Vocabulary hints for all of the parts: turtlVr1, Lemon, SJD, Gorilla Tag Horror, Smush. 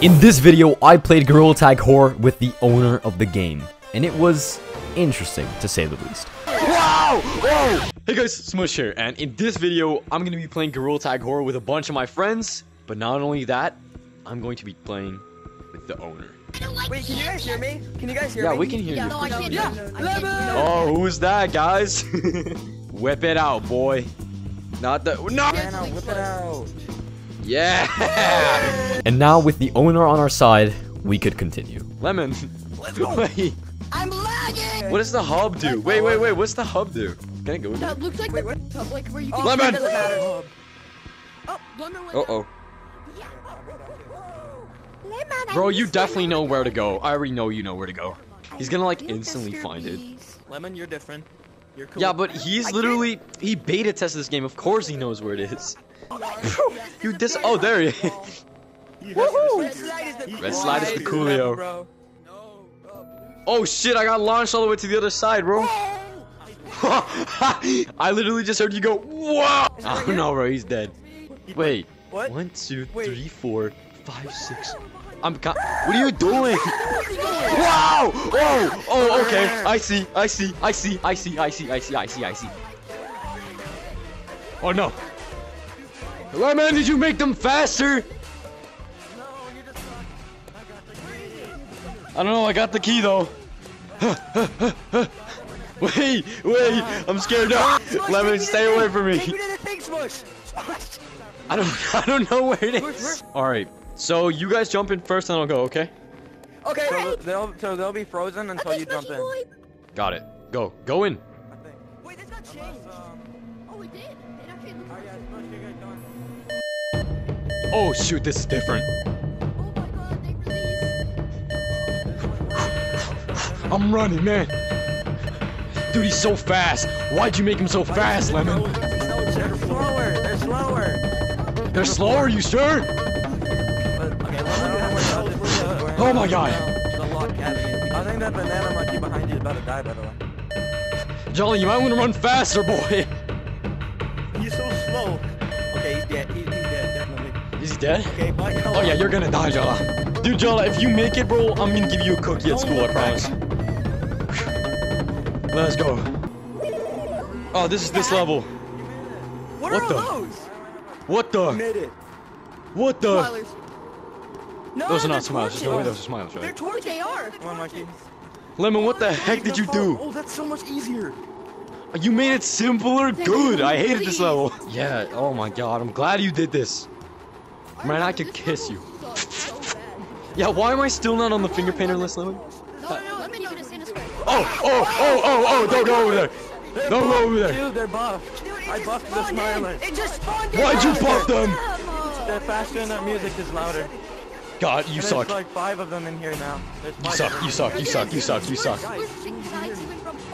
In this video, I played Gorilla Tag Horror with the owner of the game, and it was interesting, to say the least. Wow! Whoa! Hey guys, Smush here, and in this video, I'm going to be playing Gorilla Tag Horror with a bunch of my friends, but not only that, I'm going to be playing with the owner. Wait, can you guys hear me? Can you guys hear me? Yeah, we can hear you. No, I can't. Yeah, Lemon! Oh, who's that, guys? Whip it out, boy. Not the— No! Whip it out. Yeah! And now, with the owner on our side, we could continue. Lemon! Let's go! Wait. I'm lagging! What does the hub do? Wait, what's the hub do? Can I go with that? Looks like the hub, like where you can— Lemon! Oh, uh-oh. Bro, you definitely know where to go. I already know you know where to go. He's gonna, like, instantly find it. Lemon, you're different. You're cool. Yeah, but he's literally— he beta tested this game. Of course he knows where it is. You oh, there he is. Woohoo! Red slide is the coolio. Oh shit, I got launched all the way to the other side, bro. I literally just heard you go, whoa! I don't know, bro, he's dead. Wait. What? 1, 2, 3, 4, 5, 6. What are you doing? Wow! Oh! Oh, okay. I see. Oh no. Lemon, did you make them faster? No, you just I don't know, I got the key though. Wait, I'm scared now. Lemon, stay away from me. I don't know where it is. Alright, so you guys jump in first and I'll go, okay? Okay. So they'll be frozen until you jump in. Got it. Go in. I think. Wait, that's not changed. Oh, it did. Oh shoot, this is different. Oh my god, they released. I'm running, man. Dude, he's so fast. Why'd you make him so fast, Lemon? They're slower. They're slower, you sure? Oh my god. I think that banana monkey behind you is about to die, by the way. Jolly, you might want to run faster, boy. He's so slow. Okay, he's dead. Is he dead? Okay, bye, oh yeah, you're gonna die, Jala. Dude, Jala, if you make it, bro, I'm gonna give you a cookie at school, I promise. Let's go. Oh, this is this level. What the? Made it. What the? Smilers. No, those are not smiles. There's no way those are smiles, right? They're torches. They are. Come on, Mikey. Lemon, what the heck did you do? Oh, that's so much easier. You made it simpler? Good. I hated this level. Yeah, oh my god. I'm glad you did this. Man, I could kiss you. Yeah, why am I still not on the finger painter list, Lemon? No, Lemon, you could have seen us. Oh, don't go over there. Don't go over there. Dude, they're buffed. I buffed the smilers. Why'd you buff them? They're faster and their music is louder. God, you suck. There's like 5 of them in here now. You suck. Oh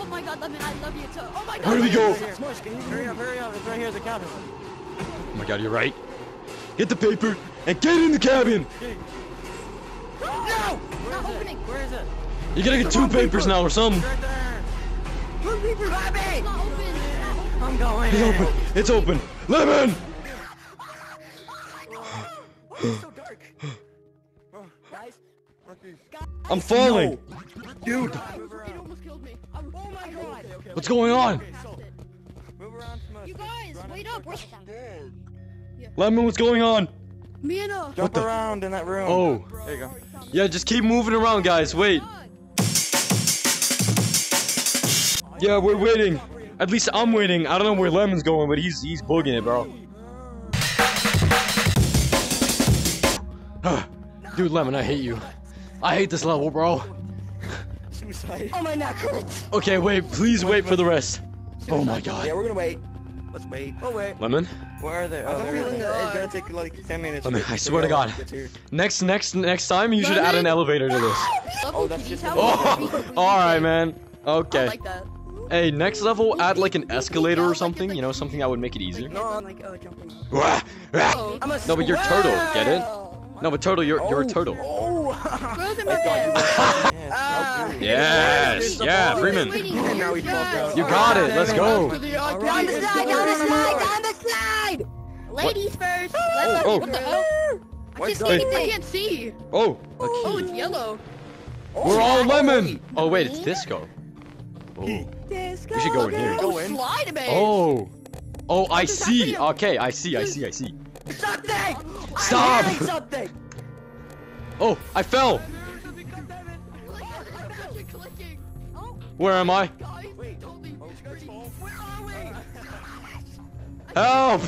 my god, Lemon, I love you too. Oh my god. Where do we go? Hurry up. It's right here, the cabin. Oh my god, you're right. Get the paper and get in the cabin! No! Not opening! Where is it? You gotta get 2 papers now or something. Right there. 2 papers, Bobby! It's not open. I'm going. It's open. Lemon! Why is it so dark? Guys? I'm falling! No. Dude! It almost killed me. Oh my god! What's going on? Move around, Smush. You guys, wait up! We're dead. Lemon, what's going on? Jump around in that room. Oh. There you go. Yeah, just keep moving around, guys. Wait. Yeah, we're waiting. At least I'm waiting. I don't know where Lemon's going, but he's booging it, bro. Dude, Lemon, I hate you. I hate this level, bro. Oh, my neck hurts. Okay, wait. Please wait for the rest. Oh, my god. Yeah, we're gonna wait. Let's wait. Oh, wait. Lemon? Where are they? Oh, it's gonna take like 10 minutes. Lemon, I swear to god. Next time, you should add an elevator to this. Oh, that's just— oh! Alright, man. Okay. I like that. Hey, next level, add like an escalator or something. You know, something that would make it easier. No, but you're turtle. Get it? No, but turtle, you're a turtle. Yes, Freeman. You got it. Let's go. Down the slide. Ladies first. Oh, I can't see. Oh. Oh, it's yellow. We're all lemon. Oh wait, it's disco. Oh. Disco, we should go in here. Go in. Oh. Oh, I see. Okay, I see. Something! Stop! I something! Oh, I fell! Where am I? Help!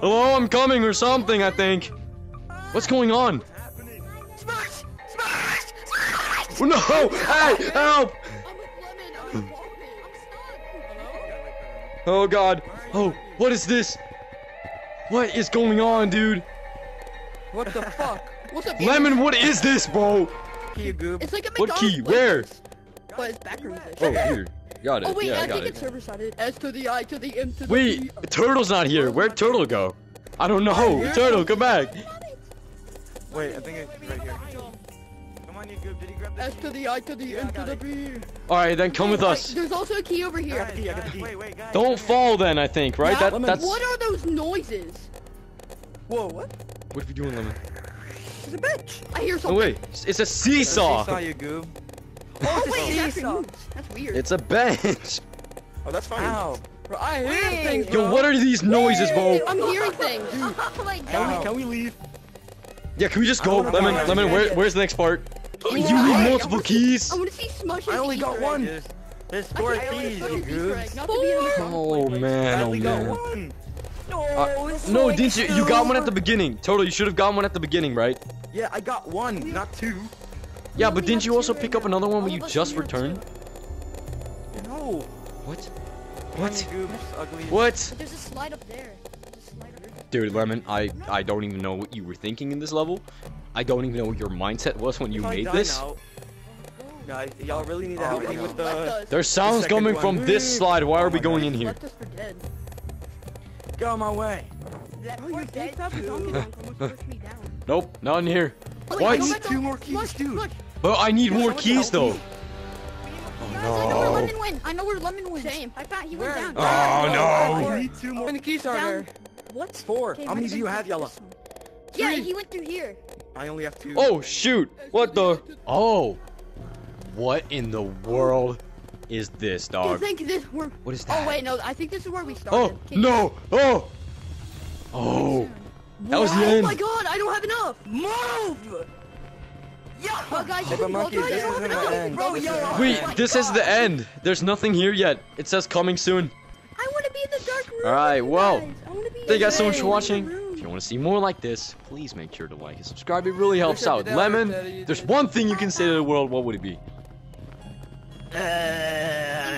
Hello, I'm coming or something, I think. What's going on? Smush! Smush! Smush! No! Hey! Help! Oh god. Oh, what is this? What is going on, dude? What the fuck? What's up, Lemon, what is this, bro? Key, goob. It's like a McDonald's. What key? Where? But it's backwards. Oh, here. Got it. Oh, wait, yeah, I think it's server-sided. S to the I to the M to the Wait, Turtle's not here. Where'd Turtle go? I don't know. Turtle, come back. Wait, I think it's right here. S to the I to the N to the B. Alright, then come with us. There's also a key over here. Guys. Don't fall then, I think, right? That, that's... What are those noises? Whoa, what? What are you doing, Lemon? It's a bitch. I hear something. Oh, wait, it's a seesaw. It's a seesaw, you goob. Oh, wait, that's weird. It's a bench. Oh, that's funny. Ow. Bro, I hear things, bro. Yo, what are these noises, bro? I'm hearing things. Oh, my God. Can we leave? Yeah, can we just go? Lemon, where's the next part? You need multiple keys. I want to see Smush. I only got one. There's four keys, you goob. Oh, man. I only got one. No, didn't you? You got one at the beginning. Total, you should have gotten one at the beginning, right? Yeah, I got one, not two. Yeah, but didn't you also pick up another one when you just returned? No. What? What? What? There's a slide up there. Dude, Lemon, I don't even know what you were thinking in this level. I don't even know what your mindset was when you made this. Y'all really need to help me with the... There's sounds coming from this slide. Why are we going in here? Go my way. Nope, not in here. What? Two more keys, dude. But I need more keys, though. Oh, no. I know where Lemon went. Same. I thought he went down. Oh, no. I need two more. How many keys are there? What? Four. How many do you have, Yella? Yeah, he went through here. I only have two. Oh, shoot. What the? Oh. What in the world? Is this dog? You think this where... What is that? Oh wait, no, I think this is where we started. Oh no! Oh! Oh! That was the end. Oh my god! I don't have enough. Move! Yo, oh, guys, wait, this is the end. There's nothing here yet. It says coming soon. I want to be in the dark room. All right, well, thank you guys so much for watching. If you want to see more like this, please make sure to like and subscribe. It really helps out. Lemon, there's one thing you can say to the world. What would it be?